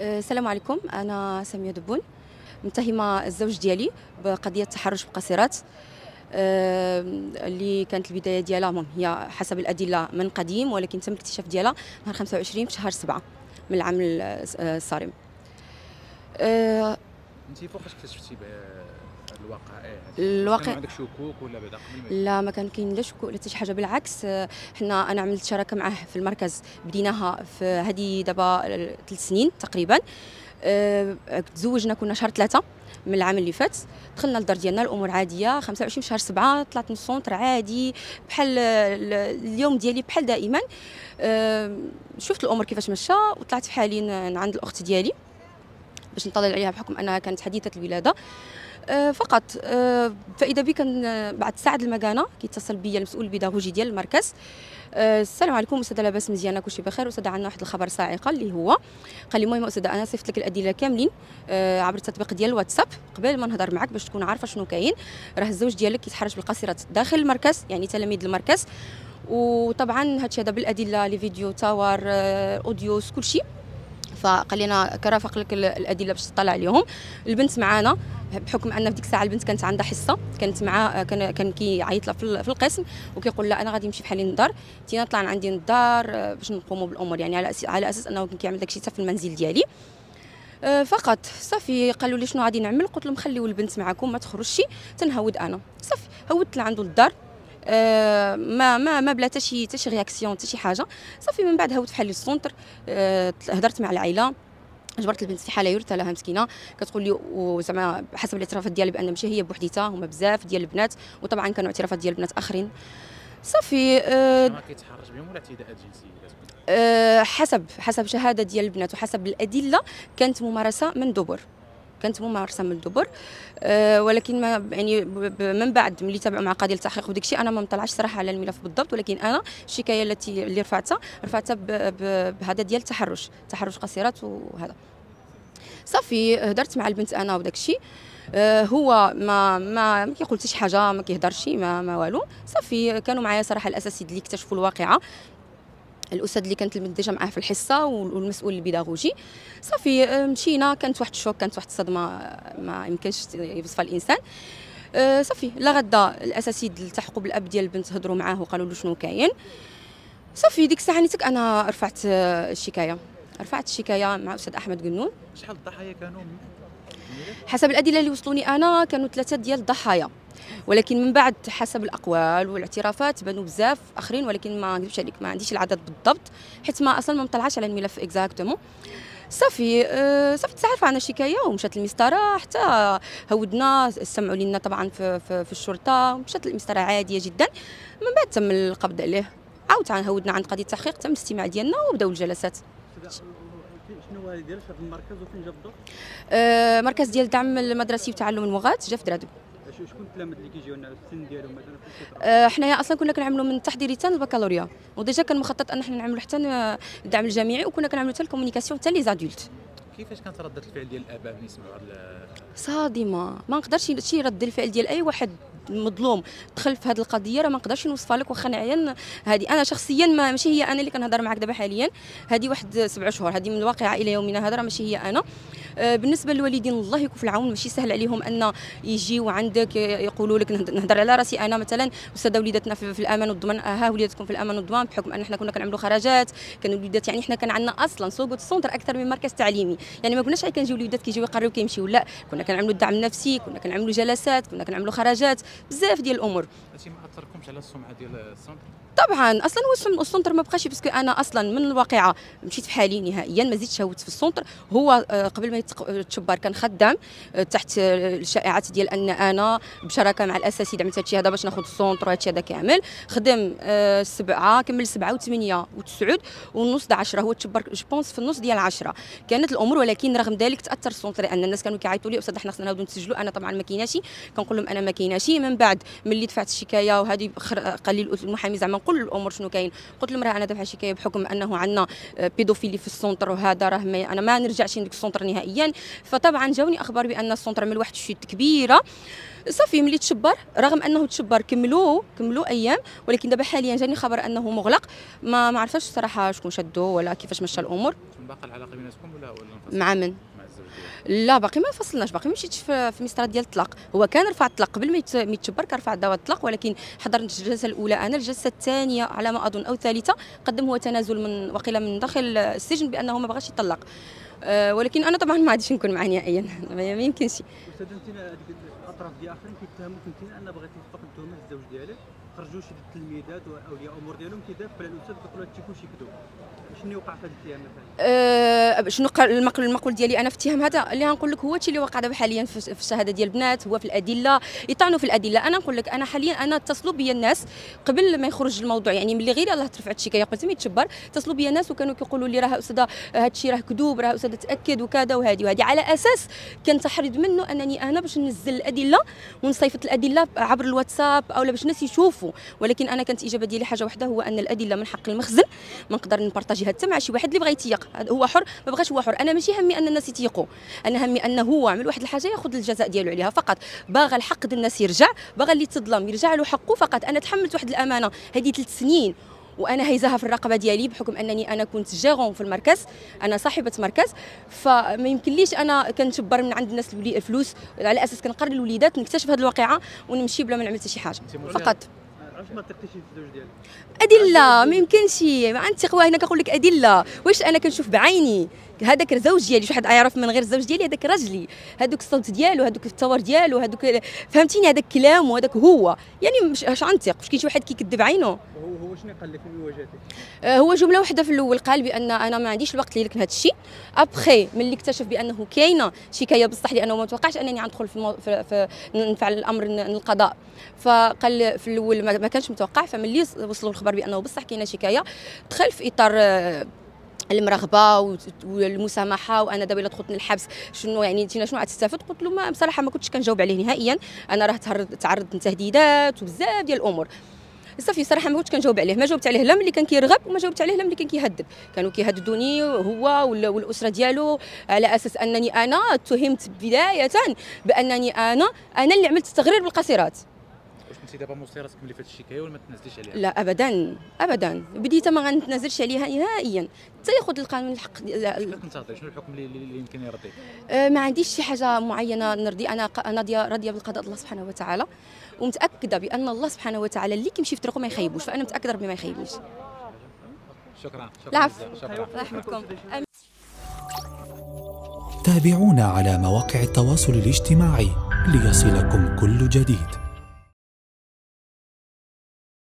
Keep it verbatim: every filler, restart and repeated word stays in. السلام عليكم، انا ساميه دبون متهمه الزوج ديالي بقضيه التحرش بالقاصرات اللي كانت البدايه ديالها هي حسب الادله من قديم، ولكن تم الاكتشاف ديالها نهار خمسة وعشرين في شهر سبعة من العام الصارم. انت فوقاش اكتشفتي الواقع؟ الواقع كان عندك شكوك ولا بعدا قبل؟ لا، ما كان كاين لا شكوك لا حتى شي حاجه، بالعكس حنا انا عملت شراكه معاه في المركز، بديناها في هذه دابا ثلاث سنين تقريبا. تزوجنا كنا شهر ثلاثة من العام اللي فات، دخلنا للدار ديالنا الامور عاديه. خمسة وعشرين شهر سبعة طلعت من السونتر عادي بحال اليوم ديالي بحال دائما. شفت الامور كيفاش مشى وطلعت في حالي عند الاخت ديالي باش نطلع عليها بحكم انها كانت حديثه الولاده فقط. فاذا بي كان بعد ساعه المكانه كيتصل بيا المسؤول البيداغوجي ديال المركز. السلام عليكم استاذه، لاباس مزيانه كلشي بخير؟ استاذه عندنا واحد الخبر صاعقه اللي هو قال لي المهم استاذه انا صيفط لك الادله كاملين عبر التطبيق ديال الواتساب قبل ما نهضر معك باش تكون عارفه شنو كاين. راه الزوج ديالك كيتحرش بالقاصرات داخل المركز، يعني تلاميذ المركز، وطبعا هادشي هذا بالادله، لي فيديو تصاور اوديوز كلشي. فقال لي انا كرافق لك الادله باش تطلع عليهم. البنت معانا بحكم ان في ديك الساعه البنت كانت عندها حصه، كانت مع كان كان كيعيط لها في القسم وكيقول لها انا غادي نمشي بحالي للدار، تينا طلع عندي للدار باش نقوموا بالامور، يعني على على اساس انه كان كيعمل داكشي حتى في المنزل ديالي فقط. صافي قالوا لي شنو غادي نعمل؟ قلت لهم خليوا البنت معكم ما تخرجش تنهود انا. صافي هودت لعندو للدار، آه ما ما ما بلا حتى شي حتى شي رياكسيون حتى شي حاجه. صافي من بعد هوت فحالي السونتر، آه هضرت مع العائله، جبرت البنت في حاله يرثى لها مسكينه، كتقول لي وزعما حسب الاعترافات ديالها بان ماشي هي بوحديتها، هما بزاف ديال البنات، وطبعا كانوا اعترافات ديال البنات اخرين. صافي آه كيتحرش بهم ولا اعتداءات جنسيه؟ حسب حسب شهاده ديال البنات وحسب الادله كانت ممارسه من دبر، كانت ممارسه من الدبر. أه ولكن ما يعني من بعد ملي تابعوا مع قضيه التحقيق وداك الشيء انا ما مطلعش صراحه على الملف بالضبط، ولكن انا الشكايه التي اللي رفعتها رفعتها بهذا ديال التحرش، تحرش قاصرات وهذا. صافي هدرت مع البنت انا وداك الشيء، أه هو ما ما كيقول حتى شي حاجه، ما كيهضرش ما, ما والو. صافي كانوا معايا صراحه الاساسيد اللي اكتشفوا الواقعه، الاستاذ اللي كانت البنت ديجا معاه في الحصه والمسؤول البيداغوجي. صافي مشينا، كانت واحد الشوك، كانت واحد الصدمه ما يمكنش يوصفها الانسان. صافي لا غدا الاساسيد التحقوا بالاب ديال البنت، هضروا معاه وقالوا له شنو كاين. صافي ديك الساعه نيتك انا رفعت الشكايه، رفعت الشكايه مع الاستاذ احمد قنون. شحال الضحايا كانوا؟ حسب الادله اللي وصلوني انا كانوا ثلاثه ديال الضحايا، ولكن من بعد حسب الاقوال والاعترافات بانوا بزاف اخرين، ولكن ما نكذبش عليك ما عنديش العدد بالضبط حيت ما اصلا ما مطلعاش على الملف اكزاكتومون. صافي أه صافي تعرف عن الشكايه ومشات للمسطره، حتى هودنا سمعوا لنا طبعا في, في, في الشرطه، مشات للمسطره عاديه جدا. من بعد تم القبض عليه، عاود هودنا عند قضيه التحقيق، تم الاستماع ديالنا وبداو الجلسات. شنو هو ديال هذا المركز وفين جا بالضبط؟ أه مركز ديال الدعم المدرسي وتعلم المغات جا في درادو. شكون التلاميذ اللي كيجيو لنا السن ديالهم مثلا؟ حنايا اصلا كنا كنعملوا من التحضيري حتى البكالوريا، وديجا كان مخطط ان حنا نعملوا حتى الدعم الجامعي، وكنا كنعملوا حتى الكومونيكاسيون حتى لي زادولت. كيفاش كانت رده الفعل ديال الاباء ملي سمعوا هذا؟ صادمه، ما نقدرش شي رد الفعل ديال اي واحد مظلوم دخل في هذه القضيه راه ما نقدرش نوصفها لك، واخا نعيا هذه انا شخصيا ما ماشي هي انا اللي كنهضر معك دابا حاليا، هذه واحد سبع شهور، هذه من الواقعه الى يومنا هذا راه ماشي هي انا. بالنسبه للوالدين الله يكون في العون، ماشي سهل عليهم ان يجيو عندك يقولوا لك، نهضر على راسي انا مثلا استاذه وليداتنا في, في الامان والضمان. ها وليداتكم في الامان والضمان بحكم ان احنا كنا كنعملوا خرجات، كانوا الوليدات يعني احنا كان عندنا اصلا سوق السونتر اكثر من مركز تعليمي، يعني ما كناش غير كنجيو الوليدات كيجيو يقريو كيمشيو، لا كنا كنعملوا الدعم النفسي، كنا كنعملوا جلسات، كنا كنعملوا خرجات، بزاف ديال الامور. هادشي ما اثركمش على السمعه ديال السونتر؟ طبعا اصلا هو السونتر ما بقاش، باسكو انا اصلا من الواقعه مشيت في حالي نهائيا، ما زدتش هوت في السونتر. هو قبل ما يتشبر كان خدام تحت الشائعات ديال ان انا بشراكه مع الاساسيد عملت هادشي هذا باش ناخذ السونتر وهادشي هذا كامل. خدم سبعه كمل سبعه وثمانيه وتسعود ونص د عشرة، هو تشبر جوبونس في النص ديال عشرة كانت الامور، ولكن رغم ذلك تاثر السونتر لان الناس كانوا كيعيطوا لي استاذ حنا خصنا نعاودوا نسجلوا، انا طبعا ما كايناش، كنقول لهم انا ما كايناش. من بعد ملي دفعت الشكايه وهذه قال لي المحامي زعما نقول الامور شنو كاين، قلت لهم راه انا دافعه شكايه بحكم انه عندنا بيدوفيلي في السونتر وهذا راه انا ما نرجعش لديك السونتر نهائيا، معين. فطبعا جاوني اخبار بان السونتر عمل واحد الشيت كبيره صافي. ملي تشبر رغم انه تشبر كملوا كملوا ايام، ولكن دابا حاليا جاني خبر انه مغلق. ما ما عرفتش الصراحه شكون شدو ولا كيفاش مشى الامور. باقي العلاقه بيناتكم ولا ولا مع من؟ لا باقي ما فصلناش، باقي ما مشيتش في المسطره ديال الطلاق. هو كان رفع الطلاق قبل ما يتشبر، كان رفع الدعوى الطلاق، ولكن حضرت الجلسه الاولى انا، الجلسه الثانيه على ما اظن او الثالثه قدم هو تنازل من وقيله من داخل السجن بانه ما بغاش يطلق. أه ولكن انا طبعا ما غاديش نكون معاه نهائيا، ما يمكنش. استدنتينا هذيك الاطراف ديال اخرين كيتهموا كنتين ان بغيتي توقف التهمه الزوج ديالك، خرجوا شي التلميذات واولياء الامور ديالهم كيدافعوا على الاستاذ كيقولوا هادشي كلشي كذوب. شنو وقع في هذا الاتهام مثلا؟ شنو المقول المقول ديالي انا في الاتهام هذا اللي غنقول لك هو الشيء اللي واقع دابا حاليا في الشهاده ديال البنات، هو في الادله يطعنوا في الادله. انا نقول لك انا حاليا انا اتصلوا بيا الناس قبل ما يخرج الموضوع، يعني ملي غير الله رفعت شكايه قبل ما يتشبر اتصلوا بيا الناس وكانوا كيقولوا لي راه استاذه هادشي راه كذوب، راه استاذه تاكد وكذا وهذه وهذه، على اساس كنتحرض منه انني انا باش ننزل الادله ونصيفط الادله عبر الواتساب اولا باش الناس يشوفوا. ولكن انا كانت الاجابه ديالي حاجه واحده، هو ان الادله من حق المخزن، ما نقدر نبارطاجيها حتى مع شي واحد اللي بغى يتيق، هو حر ما بغاش هو حر. انا ماشي همي ان الناس يتيقوا، انا همي انه هو عمل واحد الحاجه ياخذ الجزاء ديالو عليها فقط. باغا الحق ديال الناس يرجع، باغا اللي تظلم يرجع له حقه فقط. انا تحملت واحد الامانه هذه ثلاث سنين وانا هيزاها في الرقبه ديالي، بحكم انني انا كنت جيرون في المركز، انا صاحبه مركز، فما يمكنليش انا كنتشبر من عند الناس الفلوس على اساس كنقرر الوليدات نكتشف هذه الواقعه ونمشي بلا ما نعمل حتى شي حاجه فقط. علاش ما تقتيش الزوج ديالك؟ ادله ما يمكنش، ما عندي تقوى هنا كنقول لك ادله. واش انا كنشوف بعيني هذاك الزوج ديالي؟ شي واحد يعرف من غير الزوج ديالي؟ هذاك راجلي، هذوك الصوت ديالو، هذوك التصور ديالو، هذوك فهمتيني، هذاك كلامه، هذاك هو. يعني اش غنثق؟ واش كاين شي واحد كيكذب عينه؟ هو شنو قال لك في مواجهتك؟ هو جمله واحده في الاول قال بان انا ما عنديش الوقت ليك لهذا الشيء. ابخي ملي اكتشف بانه كاينه شكايه بصح، لانه ما توقعش انني غندخل في, المو... في... في نفعل الامر للقضاء، فقال في الاول ما ما كانش متوقع. فملي وصلوا الخبر بانه بصح كاينه شكايه، دخل في اطار المراغبه والمسامحه، وانا دابا الا دخلت للحبس شنو يعني انت شنو غتستافد؟ قلت له ما بصراحه ما كنتش كنجاوب عليه نهائيا، انا راه تعرضت لتهديدات وبزاف ديال الامور صافي. صراحه ما كنتش كنجاوب عليه، ما جاوبت عليه لا ملي كان كيرغب وما جاوبت عليه لا ملي كان كيهدد. كانوا كيهددوني هو والاسره ديالو على اساس انني انا اتهمت بدايه بانني انا انا اللي عملت التغرير بالقاصرات. انت دابا مصير راسك ملي فات الشكايه ولا ما تنزليش عليها؟ لا ابدا ابدا، بديت ما غنتنازلش عليها نهائيا حتى ياخذ القانون الحق. لا كنتظري شنو الحكم اللي يمكن يرضيك؟ أه ما عنديش شي حاجه معينه نرضي، انا انا راضيه بالقضاء الله سبحانه وتعالى، ومتاكده بان الله سبحانه وتعالى اللي كيمشي في طريقه ما يخيبوش، فانا متاكده ربي ما يخيبنيش. شكرا شكرا الله يحفظكم. تابعونا على مواقع التواصل الاجتماعي ليصلكم كل جديد.